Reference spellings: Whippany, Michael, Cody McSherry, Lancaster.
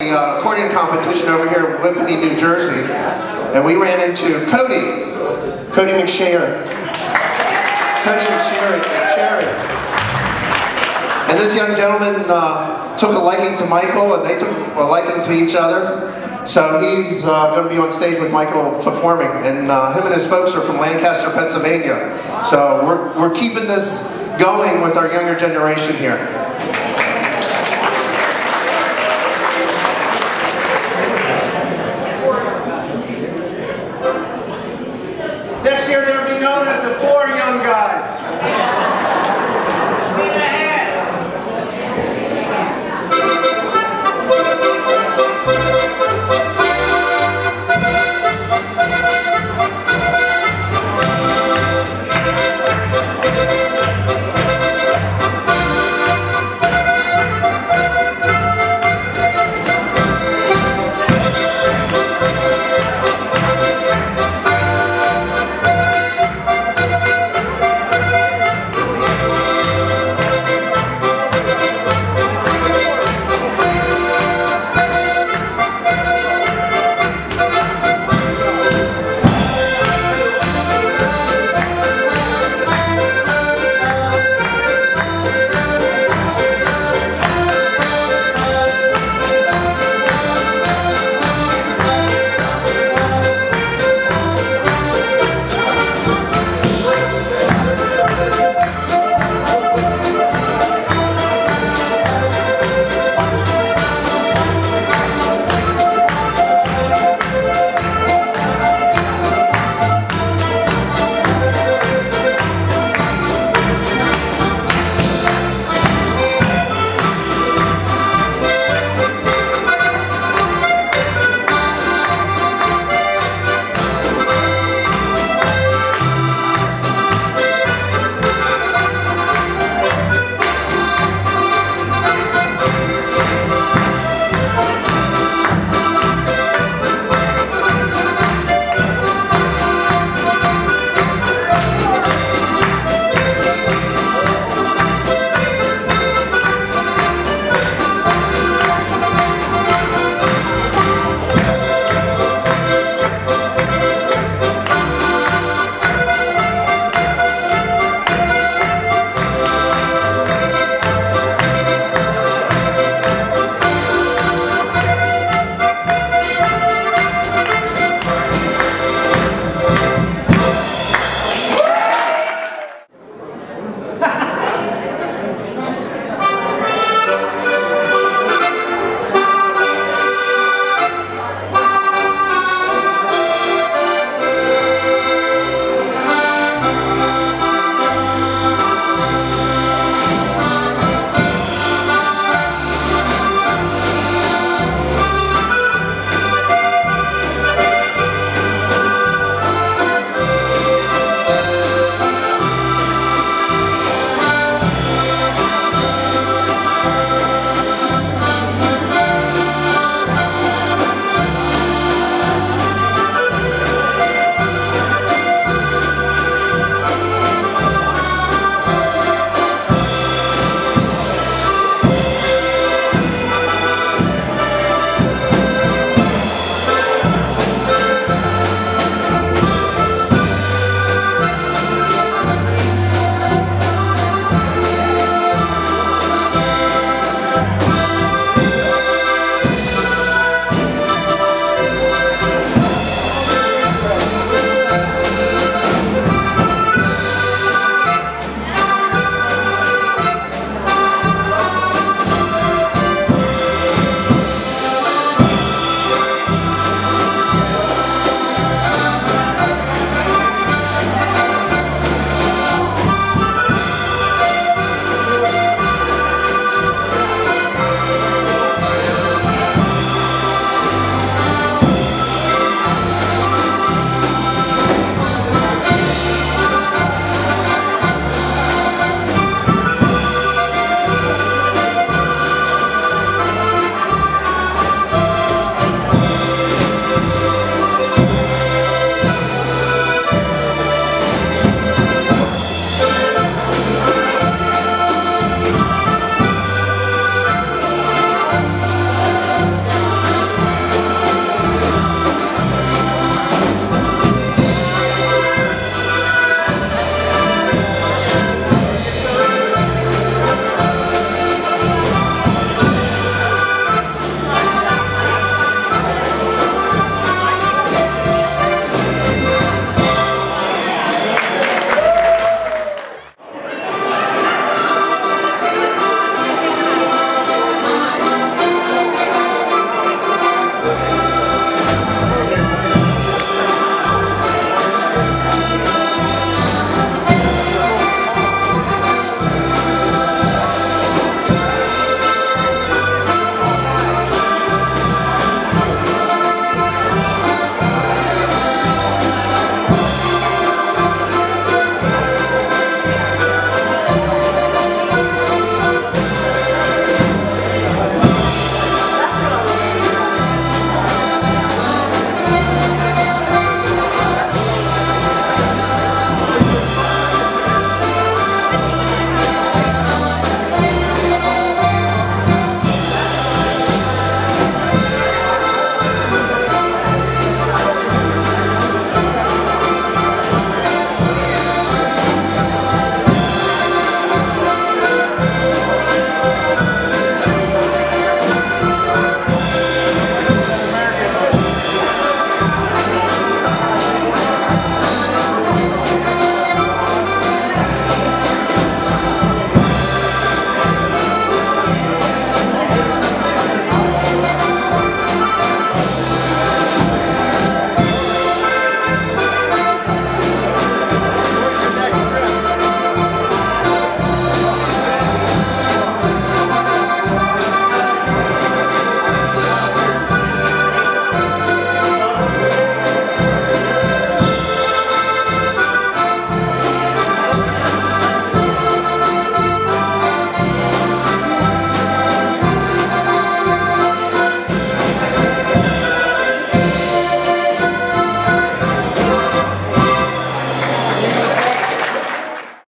Accordion competition over here in Whippany, New Jersey, and we ran into Cody McSherry. Cody McSherry. And this young gentleman took a liking to Michael, and they took a liking to each other. So he's going to be on stage with Michael performing, and him and his folks are from Lancaster, Pennsylvania. So we're keeping this going with our younger generation here.